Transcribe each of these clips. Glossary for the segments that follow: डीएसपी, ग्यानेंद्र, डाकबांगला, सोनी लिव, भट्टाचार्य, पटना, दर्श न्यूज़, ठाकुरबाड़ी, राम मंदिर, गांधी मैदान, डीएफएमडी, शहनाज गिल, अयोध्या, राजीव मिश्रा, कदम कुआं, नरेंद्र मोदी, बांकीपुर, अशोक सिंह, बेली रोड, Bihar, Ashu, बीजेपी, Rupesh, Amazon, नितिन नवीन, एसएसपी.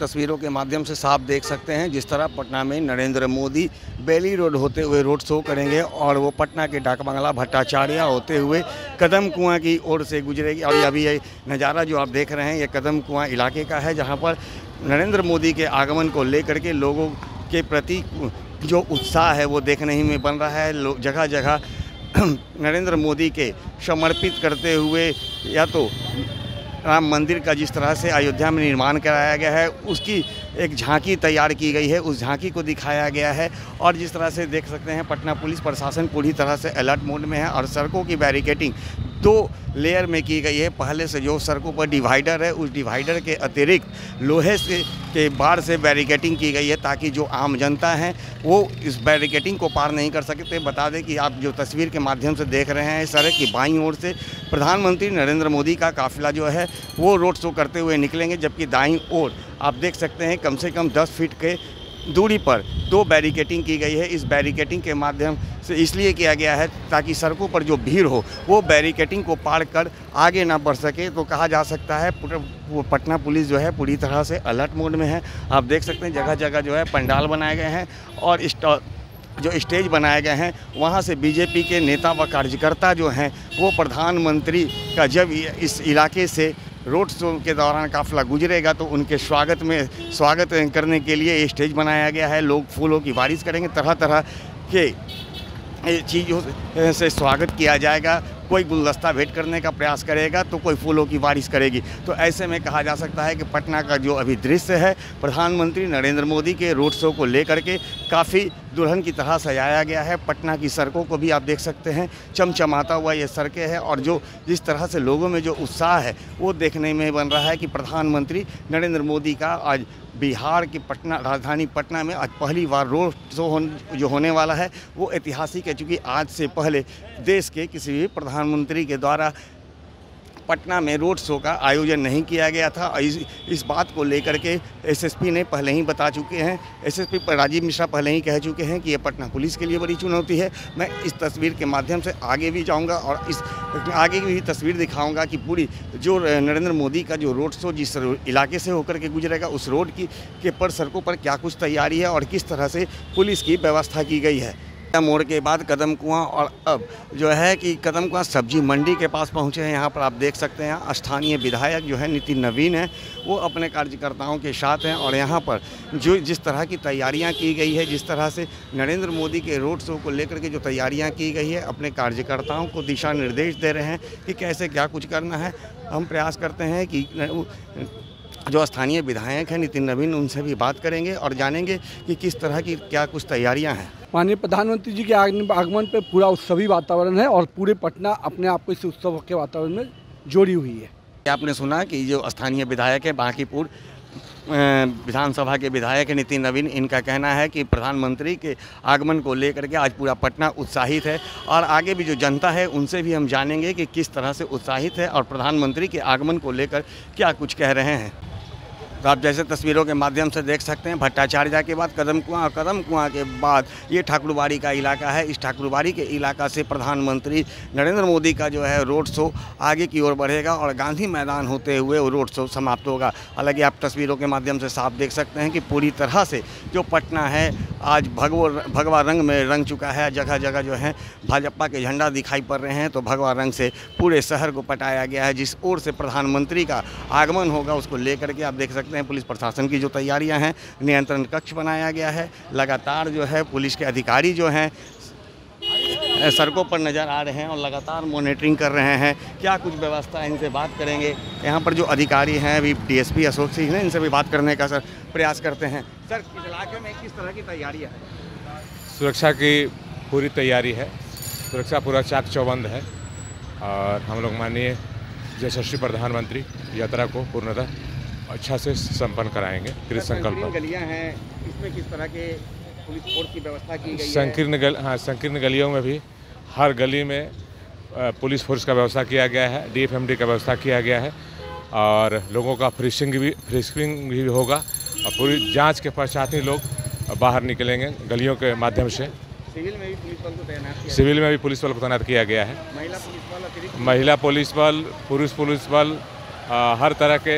तस्वीरों के माध्यम से साफ देख सकते हैं जिस तरह पटना में नरेंद्र मोदी बेली रोड होते हुए रोड शो करेंगे और वो पटना के डाकबांगला भट्टाचार्य होते हुए कदम कुआं की ओर से गुजरेगी। और अभी ये नज़ारा जो आप देख रहे हैं ये कदम कुआं इलाके का है, जहां पर नरेंद्र मोदी के आगमन को लेकर के लोगों के प्रति जो उत्साह है वो देखने ही में बन रहा है। लोग जगह जगह नरेंद्र मोदी के समर्पित करते हुए या तो राम मंदिर का जिस तरह से अयोध्या में निर्माण कराया गया है उसकी एक झांकी तैयार की गई है, उस झांकी को दिखाया गया है। और जिस तरह से देख सकते हैं पटना पुलिस प्रशासन पूरी तरह से अलर्ट मोड में है और सड़कों की बैरिकेडिंग 2 लेयर में की गई है। पहले से जो सड़कों पर डिवाइडर है उस डिवाइडर के अतिरिक्त लोहे से के बाड़ से बैरिकेडिंग की गई है ताकि जो आम जनता है वो इस बैरिकेडिंग को पार नहीं कर सकते। बता दें कि आप जो तस्वीर के माध्यम से देख रहे हैं सड़क की बाईं ओर से प्रधानमंत्री नरेंद्र मोदी का काफिला जो है वो रोड शो करते हुए निकलेंगे, जबकि दाईं ओर आप देख सकते हैं कम से कम 10 फीट के दूरी पर 2 बैरिकेडिंग की गई है। इस बैरिकेडिंग के माध्यम से इसलिए किया गया है ताकि सड़कों पर जो भीड़ हो वो बैरिकेडिंग को पार कर आगे ना बढ़ सके। तो कहा जा सकता है पटना पुलिस जो है पूरी तरह से अलर्ट मोड में है। आप देख सकते हैं जगह जगह जो है पंडाल बनाए गए हैं और जो स्टेज बनाए गए हैं वहाँ से बीजेपी के नेता व कार्यकर्ता जो हैं वो प्रधानमंत्री का जब इस इलाके से रोड शो के दौरान काफिला गुजरेगा तो उनके स्वागत करने के लिए ये स्टेज बनाया गया है। लोग फूलों की बारिश करेंगे, तरह तरह के चीज़ों से स्वागत किया जाएगा। कोई गुलदस्ता भेंट करने का प्रयास करेगा तो कोई फूलों की बारिश करेगी। तो ऐसे में कहा जा सकता है कि पटना का जो अभी दृश्य है प्रधानमंत्री नरेंद्र मोदी के रोड शो को लेकर के काफ़ी दुल्हन की तरह सजाया गया है। पटना की सड़कों को भी आप देख सकते हैं, चमचमाता हुआ ये सड़कें हैं और जो जिस तरह से लोगों में जो उत्साह है वो देखने में बन रहा है कि प्रधानमंत्री नरेंद्र मोदी का आज बिहार की पटना राजधानी पटना में आज पहली बार रोड शो जो होने वाला है वो ऐतिहासिक है, चूँकि आज से पहले देश के किसी भी प्रधानमंत्री के द्वारा पटना में रोड शो का आयोजन नहीं किया गया था। इस बात को लेकर के एसएसपी ने पहले ही बता चुके हैं, एसएसपी राजीव मिश्रा पहले ही कह चुके हैं कि ये पटना पुलिस के लिए बड़ी चुनौती है। मैं इस तस्वीर के माध्यम से आगे भी जाऊंगा और इस आगे भी तस्वीर दिखाऊंगा कि पूरी जो नरेंद्र मोदी का जो रोड शो जिस इलाके से होकर के गुजरेगा उस रोड के पर सड़कों पर क्या कुछ तैयारी है और किस तरह से पुलिस की व्यवस्था की गई है। मोड़ के बाद कदम कुआं और अब जो है कि कदम कुआं सब्जी मंडी के पास पहुंचे हैं। यहाँ पर आप देख सकते हैं स्थानीय विधायक जो है नितिन नवीन है वो अपने कार्यकर्ताओं के साथ हैं और यहाँ पर जो जिस तरह की तैयारियाँ की गई है, जिस तरह से नरेंद्र मोदी के रोड शो को लेकर के जो तैयारियाँ की गई है अपने कार्यकर्ताओं को दिशा निर्देश दे रहे हैं कि कैसे क्या कुछ करना है। हम प्रयास करते हैं कि जो स्थानीय विधायक हैं नितिन नवीन उनसे भी बात करेंगे और जानेंगे कि किस तरह की क्या कुछ तैयारियां हैं। माननीय प्रधानमंत्री जी के आगमन पे पूरा उत्सवी वातावरण है और पूरे पटना अपने आप को इस उत्सव के वातावरण में जोड़ी हुई है। आपने सुना कि जो स्थानीय विधायक है बांकीपुर विधानसभा के विधायक नितिन नवीन, इनका कहना है कि प्रधानमंत्री के आगमन को लेकर के आज पूरा पटना उत्साहित है और आगे भी जो जनता है उनसे भी हम जानेंगे कि किस तरह से उत्साहित है और प्रधानमंत्री के आगमन को लेकर क्या कुछ कह रहे हैं। तो आप जैसे तस्वीरों के माध्यम से देख सकते हैं भट्टाचार्य के बाद कदम कुआं और कदम कुआं के बाद ये ठाकुरबाड़ी का इलाका है। इस ठाकुरबाड़ी के इलाका से प्रधानमंत्री नरेंद्र मोदी का जो है रोड शो आगे की ओर बढ़ेगा और गांधी मैदान होते हुए वो रोड शो समाप्त होगा। हालांकि आप तस्वीरों के माध्यम से साफ देख सकते हैं कि पूरी तरह से जो पटना है आज भगवा रंग में रंग चुका है। जगह जगह जो है भाजपा के झंडा दिखाई पड़ रहे हैं तो भगवा रंग से पूरे शहर को पटाया गया है। जिस ओर से प्रधानमंत्री का आगमन होगा उसको लेकर के आप देख सकते हैं पुलिस प्रशासन की जो तैयारियां हैं, नियंत्रण कक्ष बनाया गया है। लगातार जो है पुलिस के अधिकारी जो हैं सड़कों पर नज़र आ रहे हैं और लगातार मॉनिटरिंग कर रहे हैं क्या कुछ व्यवस्था है। इनसे बात करेंगे, यहाँ पर जो अधिकारी हैं अभी डीएसपी अशोक सिंह ने, इनसे भी बात करने का सर प्रयास करते हैं। सर, इस इलाके में किस तरह की तैयारी है? सुरक्षा की पूरी तैयारी है, सुरक्षा पूरा चाक चौबंद है और हम लोग माननीय यशस्वी प्रधानमंत्री यात्रा को पूर्णतः अच्छा से संपन्न कराएंगे। संकीर्ण गलियां हैं, इसमें किस तरह के पुलिस फोर्स की व्यवस्था की गई है? संकीर्ण गलियों में भी हर गली में पुलिस फोर्स का व्यवस्था किया गया है, डीएफएमडी का व्यवस्था किया गया है और लोगों का फ्रिशिंग भी होगा और पूरी जांच के पश्चात ही लोग बाहर निकलेंगे गलियों के माध्यम से। सिविल में भी पुलिस बल को तैनात किया, सिविल में भी पुलिस बल को तैनात किया गया है। महिला पुलिस बल, पुरुष पुलिस बल हर तरह के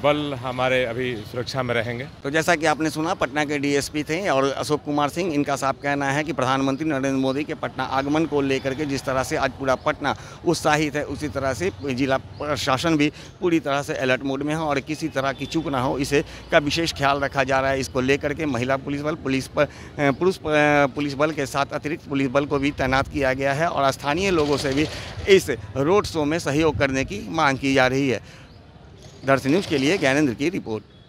बल हमारे अभी सुरक्षा में रहेंगे। तो जैसा कि आपने सुना, पटना के डीएसपी थे और अशोक कुमार सिंह, इनका साफ कहना है कि प्रधानमंत्री नरेंद्र मोदी के पटना आगमन को लेकर के जिस तरह से आज पूरा पटना उत्साहित है, उसी तरह से जिला प्रशासन भी पूरी तरह से अलर्ट मोड में है और किसी तरह की चूक ना हो इसे का विशेष ख्याल रखा जा रहा है। इसको लेकर के महिला पुलिस बल, पुरुष बल के साथ अतिरिक्त पुलिस बल को भी तैनात किया गया है और स्थानीय लोगों से भी इस रोड शो में सहयोग करने की मांग की जा रही है। दर्श न्यूज़ के लिए ग्यानेंद्र की रिपोर्ट।